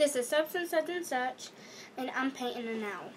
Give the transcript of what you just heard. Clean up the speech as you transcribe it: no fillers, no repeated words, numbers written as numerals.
This is Substance Such and Such, and I'm painting a owl.